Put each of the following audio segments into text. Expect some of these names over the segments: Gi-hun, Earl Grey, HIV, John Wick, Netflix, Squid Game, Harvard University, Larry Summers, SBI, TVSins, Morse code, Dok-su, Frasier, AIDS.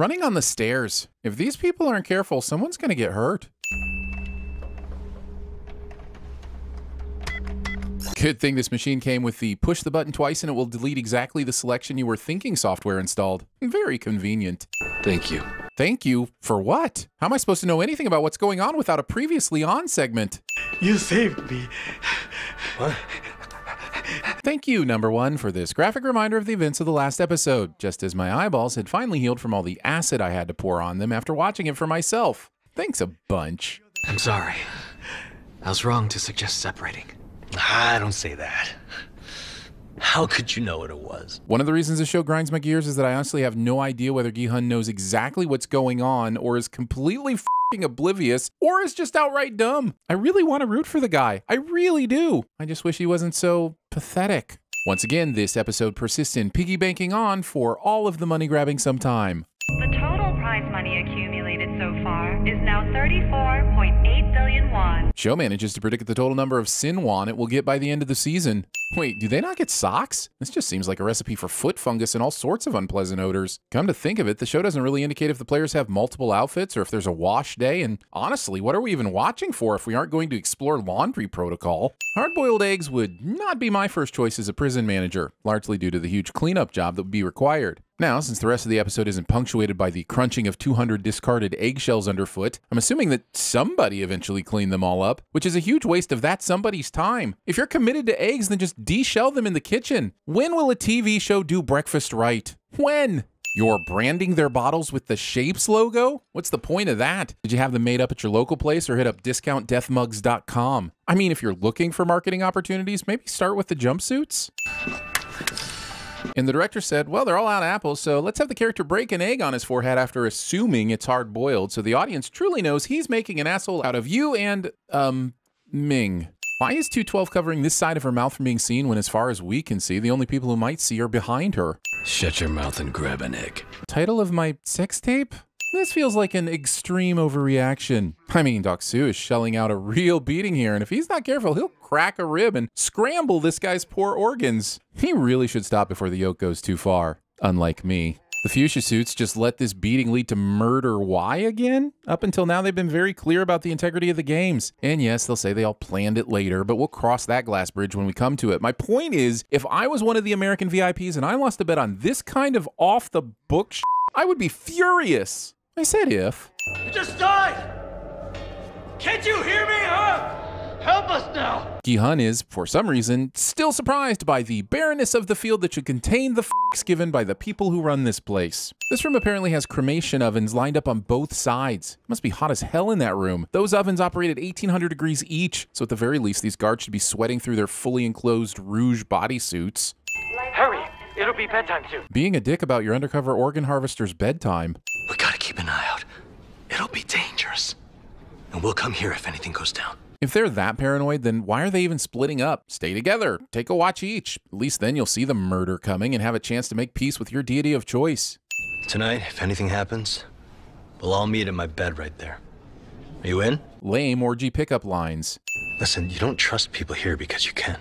Running on the stairs. If these people aren't careful, someone's gonna get hurt. Good thing this machine came with the push the button twice and it will delete exactly the selection you were thinking software installed. Very convenient. Thank you. Thank you for what? How am I supposed to know anything about what's going on without a previously on segment? You saved me. What? Thank you, number one, for this graphic reminder of the events of the last episode, just as my eyeballs had finally healed from all the acid I had to pour on them after watching it for myself. Thanks a bunch. I'm sorry. I was wrong to suggest separating. I don't say that. How could you know what it was? One of the reasons the show grinds my gears is that I honestly have no idea whether Gi-hun knows exactly what's going on or is completely f***ing oblivious or is just outright dumb. I really want to root for the guy. I really do. I just wish he wasn't so pathetic. Once again, this episode persists in piggy banking on for all of the money grabbing sometime. The total prize money accumulated so far is now 34.8 billion won. Show manages to predict the total number of sin won it will get by the end of the season. Wait, do they not get socks? This just seems like a recipe for foot fungus and all sorts of unpleasant odors. Come to think of it, the show doesn't really indicate if the players have multiple outfits or if there's a wash day, and honestly, what are we even watching for if we aren't going to explore laundry protocol? Hard-boiled eggs would not be my first choice as a prison manager, largely due to the huge cleanup job that would be required. Now, since the rest of the episode isn't punctuated by the crunching of 200 discarded eggshells underfoot, I'm assuming that somebody eventually cleaned them all up, which is a huge waste of that somebody's time. If you're committed to eggs, then just de-shell them in the kitchen. When will a TV show do breakfast right? When? You're branding their bottles with the Shapes logo? What's the point of that? Did you have them made up at your local place or hit up discountdeathmugs.com? I mean, if you're looking for marketing opportunities, maybe start with the jumpsuits. And the director said, well, they're all out of apples, so let's have the character break an egg on his forehead after assuming it's hard-boiled, so the audience truly knows he's making an asshole out of you and, Ming. Why is 212 covering this side of her mouth from being seen when, as far as we can see, the only people who might see are behind her? Shut your mouth and grab an egg. Title of my sex tape? This feels like an extreme overreaction. I mean, Dok-su is shelling out a real beating here, and if he's not careful, he'll crack a rib and scramble this guy's poor organs. He really should stop before the yolk goes too far. Unlike me. The fuchsia suits just let this beating lead to murder. Why again? Up until now, they've been very clear about the integrity of the games. And yes, they'll say they all planned it later, but we'll cross that glass bridge when we come to it. My point is, if I was one of the American VIPs and I lost a bet on this kind of off-the-book shit, I would be furious. I said if. You just died! Can't you hear me, huh? Help us now! Gi-hun is, for some reason, still surprised by the barrenness of the field that should contain the f***s given by the people who run this place. This room apparently has cremation ovens lined up on both sides. It must be hot as hell in that room. Those ovens operate at 1,800 degrees each, so at the very least, these guards should be sweating through their fully enclosed rouge bodysuits. Hurry! It'll be bedtime soon. Being a dick about your undercover organ harvester's bedtime. We gotta keep an eye out. It'll be dangerous. And we'll come here if anything goes down. If they're that paranoid, then why are they even splitting up? Stay together. Take a watch each. At least then you'll see the murder coming and have a chance to make peace with your deity of choice. Tonight, if anything happens, we'll all meet in my bed right there. Are you in? Lame orgy pickup lines. Listen, you don't trust people here because you can.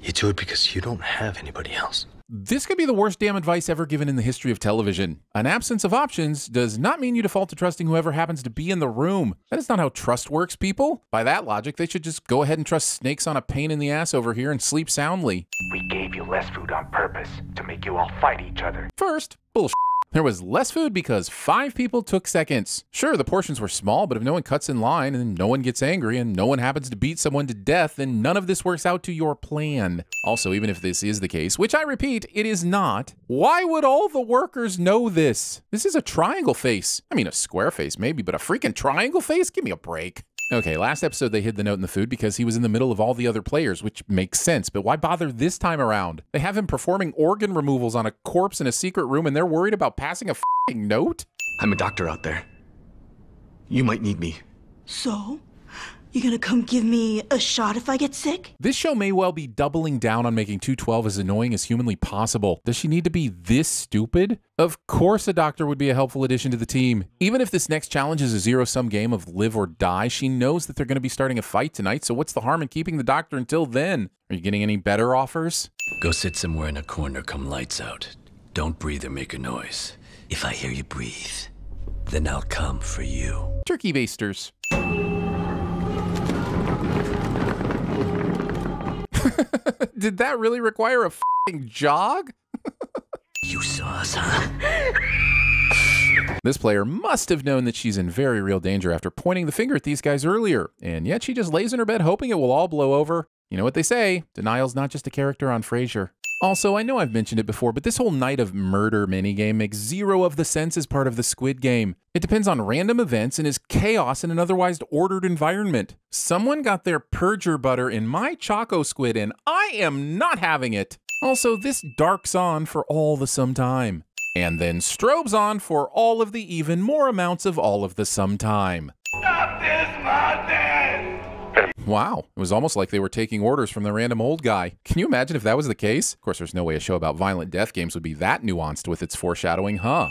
You do it because you don't have anybody else. This could be the worst damn advice ever given in the history of television. An absence of options does not mean you default to trusting whoever happens to be in the room. That is not how trust works, people. By that logic, they should just go ahead and trust snakes on a pain in the ass over here and sleep soundly. We gave you less food on purpose to make you all fight each other. First, bullshit. There was less food because 5 people took seconds. Sure, the portions were small, but if no one cuts in line and no one gets angry and no one happens to beat someone to death, then none of this works out to your plan. Also, even if this is the case, which I repeat, it is not, why would all the workers know this? This is a triangle face. I mean, a square face maybe, but a freaking triangle face? Give me a break. Okay, last episode they hid the note in the food because he was in the middle of all the other players, which makes sense, but why bother this time around? They have him performing organ removals on a corpse in a secret room and they're worried about passing a f***ing note? I'm a doctor out there. You might need me. So? You gonna come give me a shot if I get sick? This show may well be doubling down on making 212 as annoying as humanly possible. Does she need to be this stupid? Of course a doctor would be a helpful addition to the team. Even if this next challenge is a zero-sum game of live or die, she knows that they're gonna be starting a fight tonight, so what's the harm in keeping the doctor until then? Are you getting any better offers? Go sit somewhere in a corner, come lights out. Don't breathe or make a noise. If I hear you breathe, then I'll come for you. Turkey basters. Did that really require a f***ing jog? You saw us, huh? This player must have known that she's in very real danger after pointing the finger at these guys earlier, and yet she just lays in her bed hoping it will all blow over. You know what they say, denial's not just a character on Frasier. Also, I know I've mentioned it before, but this whole night of murder minigame makes zero of the sense as part of the Squid Game. It depends on random events and is chaos in an otherwise ordered environment. Someone got their perjure butter in my Choco Squid and I am not having it. Also, this darks on for all the some time. And then strobes on for all of the even more amounts of all of the some time. Stop this madness! Wow, it was almost like they were taking orders from the random old guy. Can you imagine if that was the case? Of course, there's no way a show about violent death games would be that nuanced with its foreshadowing, huh?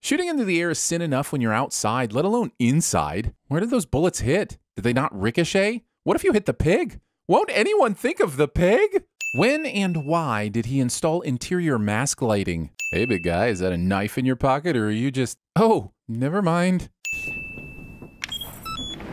Shooting into the air is sin enough when you're outside, let alone inside. Where did those bullets hit? Did they not ricochet? What if you hit the pig? Won't anyone think of the pig? When and why did he install interior mask lighting? Hey, big guy, is that a knife in your pocket or are you just... Oh, never mind.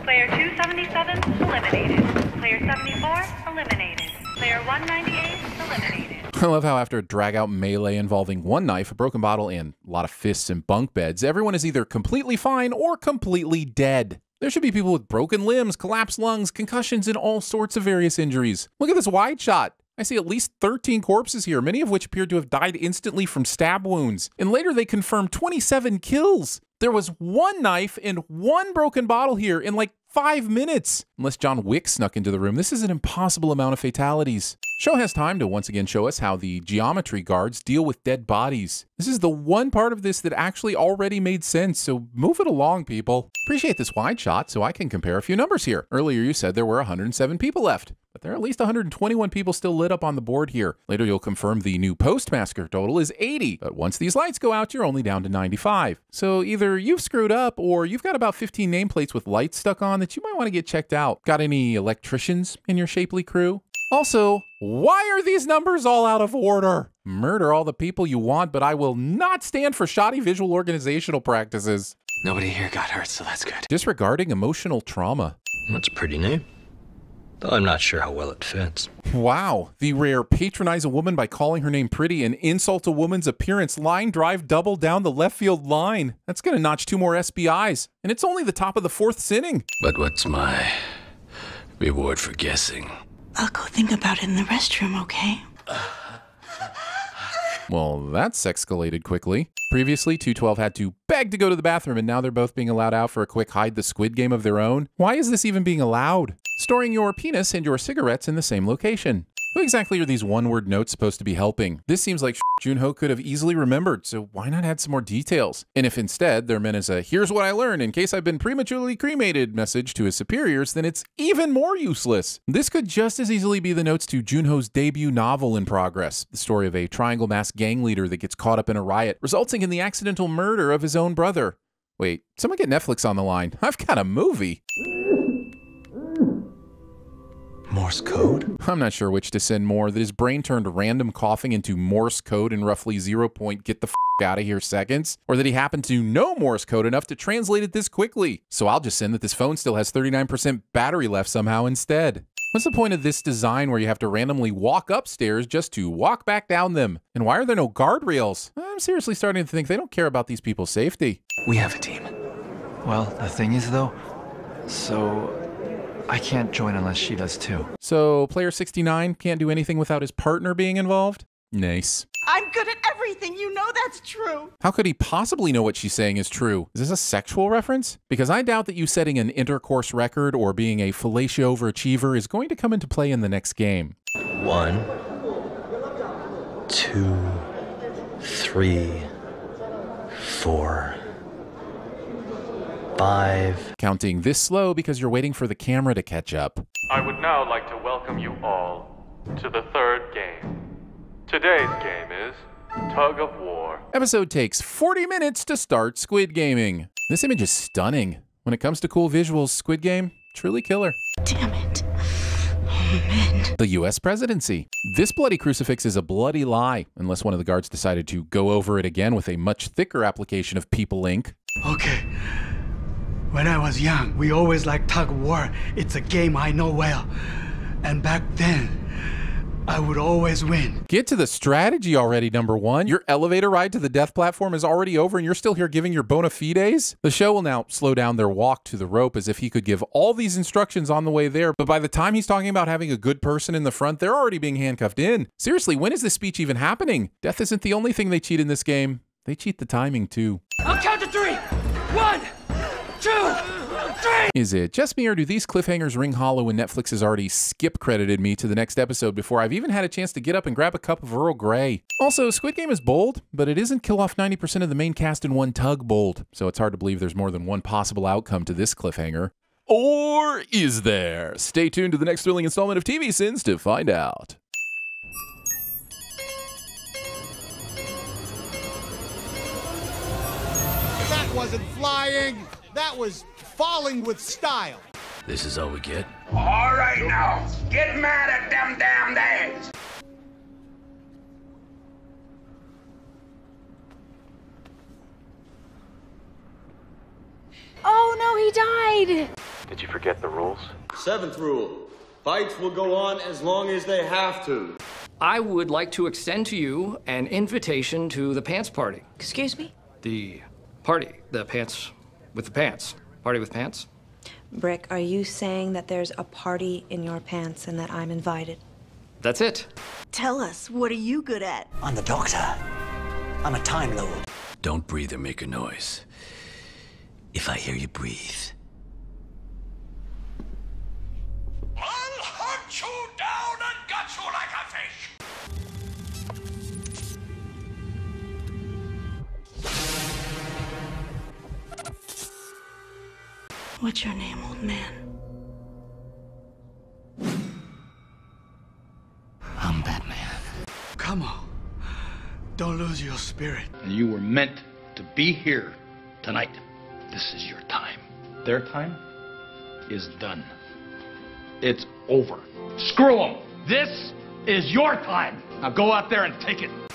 Player 277 eliminated. Player 74 eliminated. Player 198 eliminated. I love how after a drag-out melee involving one knife, a broken bottle, and a lot of fists and bunk beds, everyone is either completely fine or completely dead. There should be people with broken limbs, collapsed lungs, concussions, and all sorts of various injuries. Look at this wide shot. I see at least 13 corpses here, many of which appear to have died instantly from stab wounds. And later they confirmed 27 kills. There was one knife and one broken bottle here in like 5 minutes. Unless John Wick snuck into the room, this is an impossible amount of fatalities. Show has time to once again show us how the geometry guards deal with dead bodies. This is the one part of this that actually already made sense, so move it along, people. Appreciate this wide shot so I can compare a few numbers here. Earlier you said there were 107 people left, but there are at least 121 people still lit up on the board here. Later you'll confirm the new postmaster total is 80, but once these lights go out, you're only down to 95. So either you've screwed up or you've got about 15 nameplates with lights stuck on that you might want to get checked out. Got any electricians in your shapely crew? Also, why are these numbers all out of order? Murder all the people you want, but I will not stand for shoddy visual organizational practices. Nobody here got hurt, so that's good. Disregarding emotional trauma. That's a pretty name. Though I'm not sure how well it fits. Wow, the rare patronize a woman by calling her name pretty and insult a woman's appearance line drive double down the left field line. That's gonna notch 2 more SBIs, and it's only the top of the 4th inning. But what's my reward for guessing? I'll go think about it in the restroom, okay? Well, that's escalated quickly. Previously, 212 had to beg to go to the bathroom, and now they're both being allowed out for a quick hide the squid game of their own. Why is this even being allowed? Storing your penis and your cigarettes in the same location. Who exactly are these one-word notes supposed to be helping? This seems like Junho could have easily remembered, so why not add some more details? And if instead they're meant as a here's what I learned in case I've been prematurely cremated message to his superiors, then it's even more useless. This could just as easily be the notes to Junho's debut novel in progress, the story of a triangle masked gang leader that gets caught up in a riot, resulting in the accidental murder of his own brother. Wait, someone get Netflix on the line. I've got a movie. Morse code? I'm not sure which to send more, that his brain turned random coughing into Morse code in roughly 0. Get the f out of here seconds, or that he happened to know Morse code enough to translate it this quickly. So I'll just send that this phone still has 39% battery left somehow instead. What's the point of this design where you have to randomly walk upstairs just to walk back down them? And why are there no guardrails? I'm seriously starting to think they don't care about these people's safety. We have a team. Well, the thing is though, so... I can't join unless she does too. So player 69 can't do anything without his partner being involved? Nice. I'm good at everything, you know that's true. How could he possibly know what she's saying is true? Is this a sexual reference? Because I doubt that you setting an intercourse record or being a fellatio overachiever is going to come into play in the next game. 1, 2, 3, 4. 5. Counting this slow because you're waiting for the camera to catch up. I would now like to welcome you all to the 3rd game. Today's game is Tug of War. Episode takes 40 minutes to start Squid Gaming. This image is stunning. When it comes to cool visuals, Squid Game, truly killer. Damn it. Amen. The US presidency. This bloody crucifix is a bloody lie, unless one of the guards decided to go over it again with a much thicker application of People Inc. Okay. When I was young, we always liked tug of war. It's a game I know well. And back then, I would always win. Get to the strategy already, number one. Your elevator ride to the death platform is already over and you're still here giving your bona fides? The show will now slow down their walk to the rope as if he could give all these instructions on the way there, but by the time he's talking about having a good person in the front, they're already being handcuffed in. Seriously, when is this speech even happening? Death isn't the only thing they cheat in this game. They cheat the timing too. I'll count to three. 1, 2, 3! Is it just me or do these cliffhangers ring hollow when Netflix has already skip credited me to the next episode before I've even had a chance to get up and grab a cup of Earl Grey? Also, Squid Game is bold, but it isn't kill off 90% of the main cast in one tug bold, so it's hard to believe there's more than one possible outcome to this cliffhanger. Or is there? Stay tuned to the next thrilling installment of TV Sins to find out. That wasn't flying! That was falling with style. This is all we get? All right now, get mad at them damn things. Oh no, he died. Did you forget the rules? 7th rule, fights will go on as long as they have to. I would like to extend to you an invitation to the pants party. Excuse me? The party, the pants. With the pants. Party with pants? Brick, are you saying that there's a party in your pants and that I'm invited? That's it. Tell us, what are you good at? I'm the Doctor. I'm a Time Lord. Don't breathe or make a noise. If I hear you breathe. I'll hunt you down and gut you like a fish. What's your name, old man? I'm Batman. Come on. Don't lose your spirit. And you were meant to be here tonight. This is your time. Their time is done. It's over. Screw them. This is your time. Now go out there and take it.